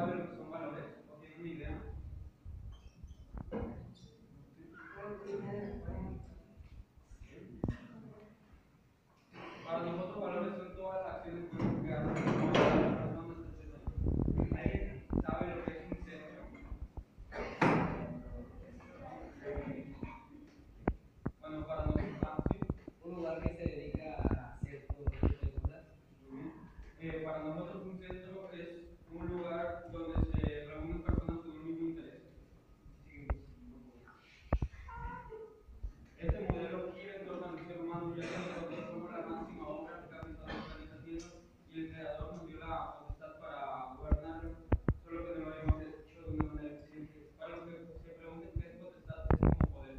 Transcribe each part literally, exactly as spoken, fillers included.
sabe lo que son valores? ¿O tiene una idea? Para nosotros valores son todas las acciones que hacen las personas, etcétera. ¿Alguien sabe lo que es un centro? Bueno, para nosotros un lugar que se dedica a cierto tipo de cosas. Eh, para nosotros un centro es un lugar donde se reúnen personas con un mismo interés. Este modelo gira en torno al ser humano, ya que nosotros somos la máxima obra que ha pensado en esta tierra y el creador nos dio la potestad para gobernarlo, solo que no lo habíamos hecho de una manera eficiente. Para los que se pregunten qué es potestad, es como poder.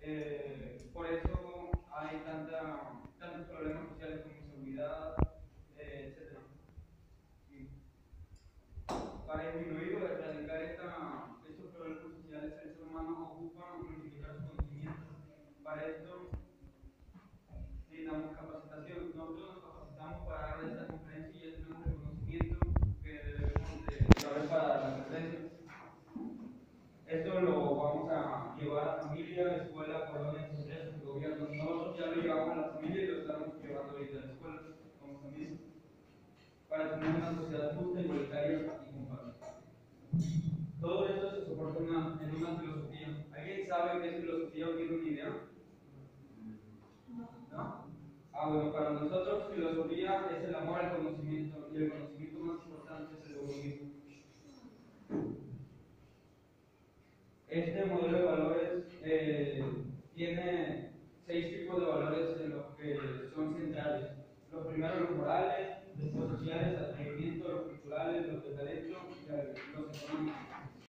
Eh, por eso hay tanta, tantos problemas sociales como inseguridad, eh, etcétera. Para disminuir o erradicar estos problemas sociales, el ser humano ocupa multiplicar sus conocimientos. Para esto necesitamos capacitación. Nosotros nos capacitamos para dar esta conferencia y ya tenemos el conocimiento que debemos de saber para dar la conferencia. Esto lo vamos a llevar a la familia, a la escuela, colonias, sociedades, gobiernos. Nosotros ya lo llevamos a la familia y lo estamos llevando ahorita a la escuela, como también, para tener una sociedad justa, igualitaria y comparable. Todo esto se soporta en una, en una filosofía. ¿Alguien sabe qué es filosofía o tiene una idea? No. ¿No? Ah, bueno, para nosotros filosofía es el amor al conocimiento, y el conocimiento más importante es el humanismo. Este modelo de valores eh, tiene seis tipos de valores en los que son centrales. Los primeros, los morales, los sociales, el atrevimiento, los culturales, los de derecho y los económicos.